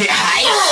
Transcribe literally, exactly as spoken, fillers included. Yeah.